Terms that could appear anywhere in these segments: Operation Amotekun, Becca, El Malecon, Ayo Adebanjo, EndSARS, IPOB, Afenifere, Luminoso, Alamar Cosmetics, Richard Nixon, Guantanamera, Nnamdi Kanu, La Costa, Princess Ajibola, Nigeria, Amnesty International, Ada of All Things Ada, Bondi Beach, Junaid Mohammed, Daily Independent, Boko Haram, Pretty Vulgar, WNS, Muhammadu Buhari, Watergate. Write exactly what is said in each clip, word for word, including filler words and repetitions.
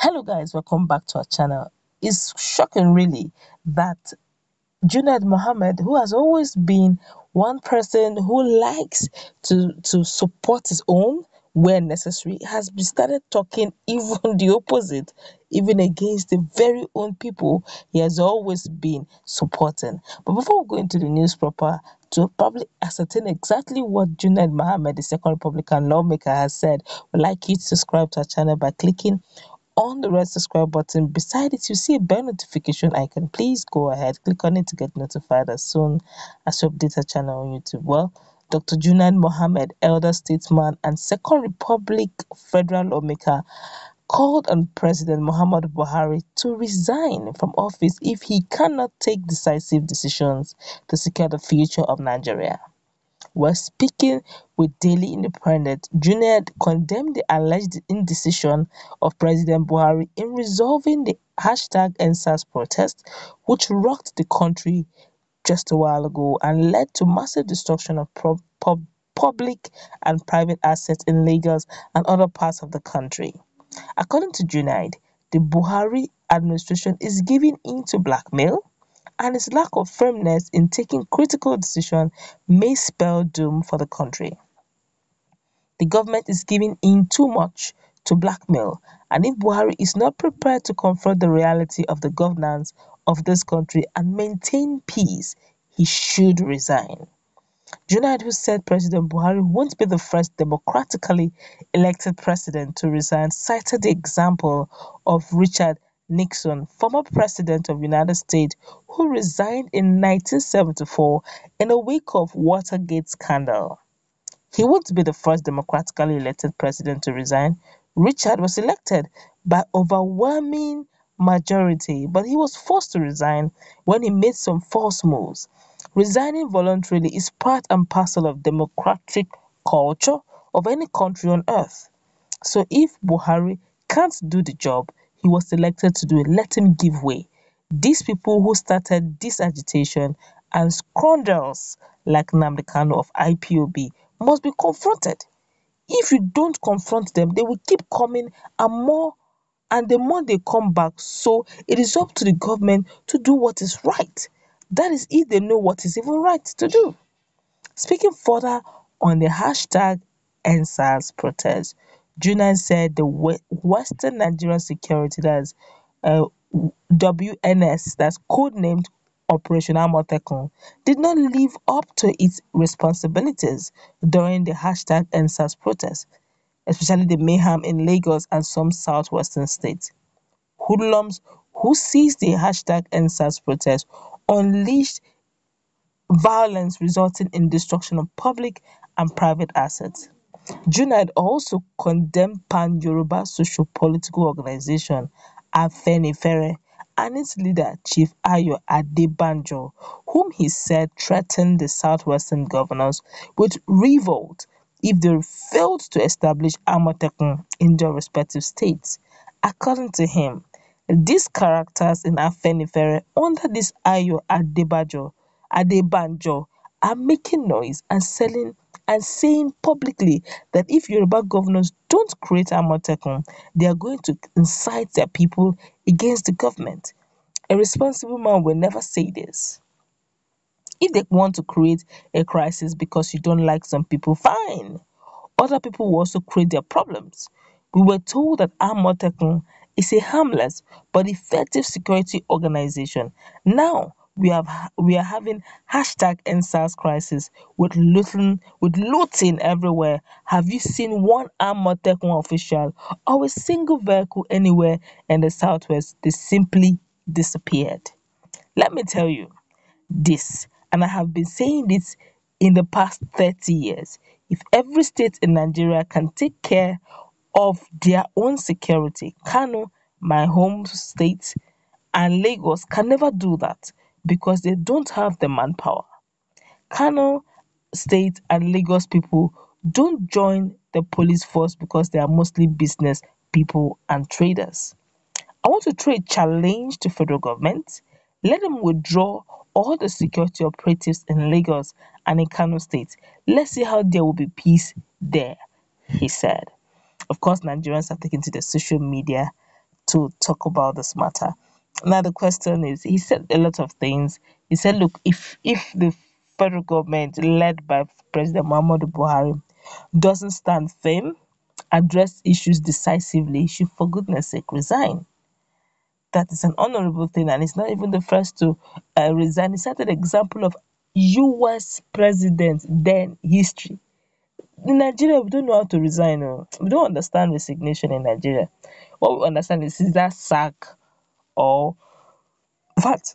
Hello guys, welcome back to our channel. It's shocking really that Junaid Mohammed, who has always been one person who likes to to support his own where necessary, has started talking even the opposite, even against the very own people he has always been supporting. But before we go into the news proper, to probably ascertain exactly what Junaid Mohammed, the second Republican lawmaker, has said, we'd like you to subscribe to our channel by clicking on the red subscribe button. Beside it, you see a bell notification icon. Please go ahead, click on it to get notified as soon as you update our channel on YouTube. Well, Doctor Junaid Mohammed, elder statesman and second Republic federal lawmaker, called on President Muhammadu Buhari to resign from office if he cannot take decisive decisions to secure the future of Nigeria. While speaking with Daily Independent, Junaid condemned the alleged indecision of President Buhari in resolving the hashtag EndSARS protest, which rocked the country just a while ago and led to massive destruction of pro pub public and private assets in Lagos and other parts of the country. According to Junaid, the Buhari administration is giving in to blackmail, and its lack of firmness in taking critical decisions may spell doom for the country. The government is giving in too much to blackmail, and if Buhari is not prepared to confront the reality of the governance of this country and maintain peace, he should resign. Junaid, who said President Buhari won't be the first democratically elected president to resign, cited the example of Richard Nixon, former president of the United States, who resigned in nineteen seventy-four in the wake of Watergate scandal. He won't be the first democratically elected president to resign. Richard was elected by overwhelming majority, but he was forced to resign when he made some false moves. Resigning voluntarily is part and parcel of democratic culture of any country on earth. So if Buhari can't do the job he was elected to do, let him give way. These people who started this agitation and scoundrels like Nnamdi Kanu of I P O B must be confronted. If you don't confront them, they will keep coming, and more and the more they come back. So it is up to the government to do what is right. That is, if they know what is even right to do. Speaking further on the hashtag EndSARS protest, Junaid said the Western Nigerian security, that's uh, W N S, that's codenamed Operation Amotekun, did not live up to its responsibilities during the hashtag EndSARS protest, especially the mayhem in Lagos and some southwestern states. Hoodlums who seized the hashtag EndSARS protest unleashed violence, resulting in destruction of public and private assets. Junaid also condemned Pan-Yoruba social-political organization Afenifere and its leader, Chief Ayo Adebanjo, whom he said threatened the southwestern governors with revolt if they failed to establish Amotekun in their respective states. According to him, these characters in Afenifere under this Ayo Adebanjo, Adebanjo are making noise and selling and saying publicly that if Yoruba governors don't create Amotekun, they are going to incite their people against the government. A responsible man will never say this. If they want to create a crisis because you don't like some people, fine. Other people will also create their problems. We were told that Amotekun is a harmless but effective security organization. Now, We have we are having hashtag EndSARS crisis with looting with looting everywhere. Have you seen one Amotekun official or a single vehicle anywhere in the southwest? They simply disappeared. Let me tell you this, and I have been saying this in the past thirty years. If every state in Nigeria can take care of their own security, Kano, my home state, and Lagos can never do that, because they don't have the manpower. Kano State and Lagos people don't join the police force because they are mostly business people and traders. I want to throw a challenge to federal government. Let them withdraw all the security operatives in Lagos and in Kano State. Let's see how there will be peace there, he said. Of course, Nigerians have taken to the social media to talk about this matter. Now, the question is, he said a lot of things. He said, look, if if the federal government led by President Muhammadu Buhari doesn't stand firm, address issues decisively, she should, for goodness sake, resign. That is an honorable thing, and it's not even the first to uh, resign. He set an example of U S president then history. In Nigeria, we don't know how to resign. Or we don't understand resignation in Nigeria. What we understand is either sack or fact.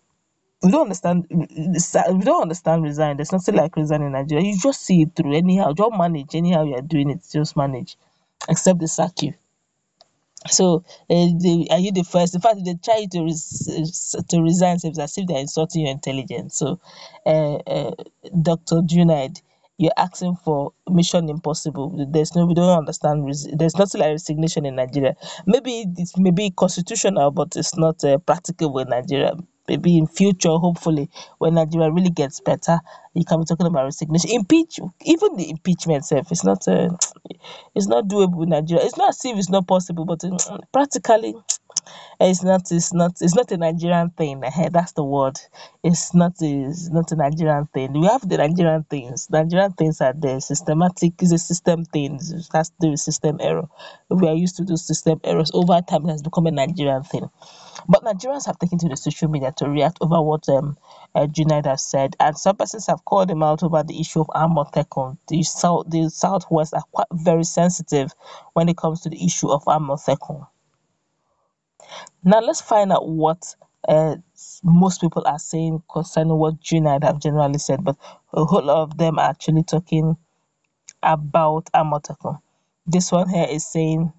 We don't understand. We don't understand resign. There's nothing like resign in Nigeria. You just see it through anyhow. Just manage anyhow you are doing it. Just manage, except they sack you. So, uh, they, are you the first? In fact, they try to res, to resign as if they're insulting your intelligence. So, uh, uh, Doctor Junaid, you're asking for mission impossible. There's no, we don't understand. Res, there's nothing like resignation in Nigeria. Maybe it's maybe constitutional, but it's not uh, practicable in Nigeria. Maybe in future, hopefully, when Nigeria really gets better, you can be talking about resignation. Impeach, even the impeachment itself, it's not, uh, it's not doable in Nigeria. It's not as if it's not possible, but uh, practically, it's not, it's not, it's not a Nigerian thing. That's the word. It's not, it's not a Nigerian thing. We have the Nigerian things. Nigerian things are there. Systematic is a system thing. It has to do with system error. We are used to do system errors. Over time, it has become a Nigerian thing. But Nigerians have taken to the social media to react over what um, uh, Junaid has said, and some persons have called him out over the issue of Amotekun. The South, the Southwest are quite very sensitive when it comes to the issue of Amotekun. Now let's find out what uh, most people are saying concerning what Junaid have generally said, but a whole lot of them are actually talking about Amotekun. This one here is saying,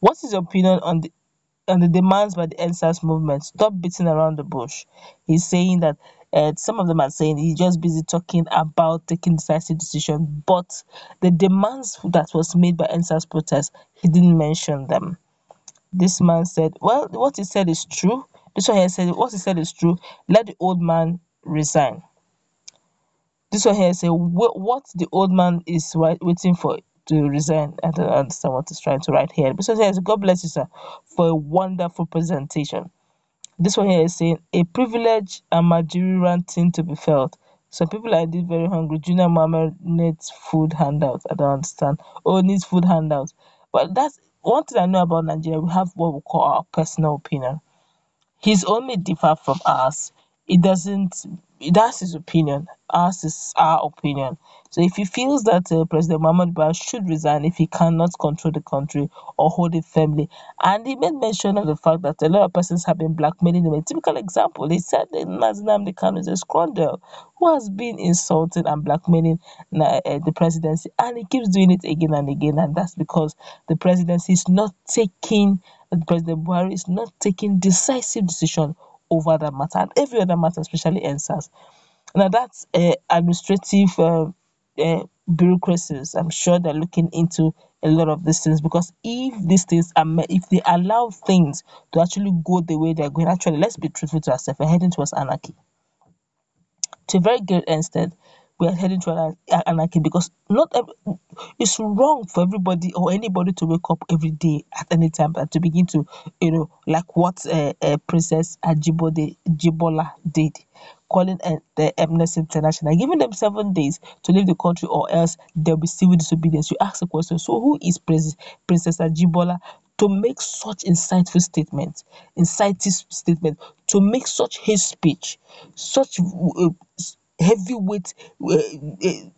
"What is your opinion on the?" on the demands by the EndSARS movement? Stop beating around the bush. He's saying that uh, some of them are saying he's just busy talking about taking decisive decisions, but the demands that was made by EndSARS protests, he didn't mention them. This man said, well, what he said is true. This one here said, what he said is true. Let the old man resign. This one here said, what the old man is waiting for to resign. I don't understand what he's trying to write here. This one here is, God bless you, sir, for a wonderful presentation. This one here is saying, a privilege and managerial thing to be felt. Some people are indeed very hungry. Junaid Mohammed needs food handouts. I don't understand. Oh, needs food handouts. But that's one thing I know about Nigeria. We have what we call our personal opinion. His only differ from ours. It doesn't, that's his opinion. Ours is our opinion. So if he feels that uh, President Muhammadu Buhari should resign if he cannot control the country or hold it firmly. And he made mention of the fact that a lot of persons have been blackmailing him. A typical example, he said that Nnamdi Kanu is a scoundrel who has been insulting and blackmailing uh, the presidency. And he keeps doing it again and again. And that's because the presidency is not taking, President Buhari is not taking decisive decision over that matter and every other matter, especially EndSARS. Now that's uh, administrative uh, uh, bureaucracies. I'm sure they're looking into a lot of these things, because if these things are, if they allow things to actually go the way they're going, actually, let's be truthful to ourselves, we're heading towards anarchy. To a very great extent, we are heading towards anarchy, because not every, it's wrong for everybody or anybody to wake up every day at any time and to begin to, you know, like what uh, uh, Princess Ajibola did, calling uh, the Amnesty International, giving them seven days to leave the country or else there'll be civil disobedience. You ask the question, so who is Princess, Princess Ajibola to make such insightful statements, insightful statement, to make such hate speech, such uh, heavyweight, uh, uh,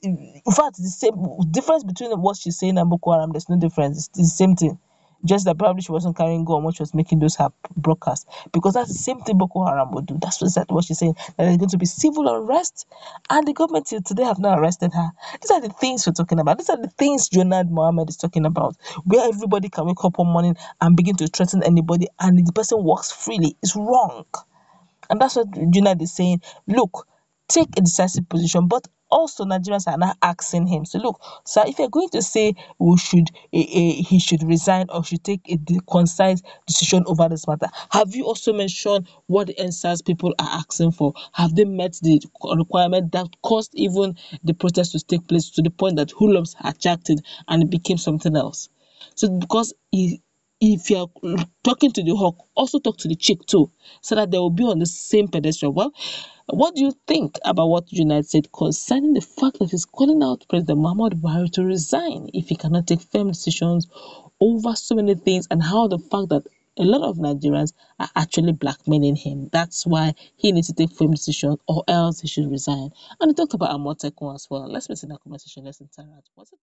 in fact, the same difference between what she's saying and Boko Haram, there's no difference. It's the same thing, just that probably she wasn't carrying gun when she was making those her broadcasts, because that's the same thing Boko Haram would do. That's exactly what she's saying, that there's going to be civil unrest, and the government till today have not arrested her. These are the things we're talking about. These are the things Junaid Mohammed is talking about, where everybody can wake up one morning and begin to threaten anybody, and the person walks freely. It's wrong, and that's what Junaid is saying. Look, take a decisive position, but also Nigerians are now asking him. So look, sir, if you're going to say we should, eh, eh, he should resign or should take a concise decision over this matter, have you also mentioned what the EndSARS people are asking for? Have they met the requirement that caused even the protest to take place, to the point that hoodlums attacked it and it became something else? So because he, if you're talking to the hawk, also talk to the chick too, so that they will be on the same pedestal. Well, what do you think about what Junaid said concerning the fact that he's calling out President Muhammadu Buhari to resign if he cannot take firm decisions over so many things, and how the fact that a lot of Nigerians are actually blackmailing him? That's why he needs to take firm decisions, or else he should resign. And he talked about Amotekun as well. Let's listen to that conversation. Let's interact. What's it?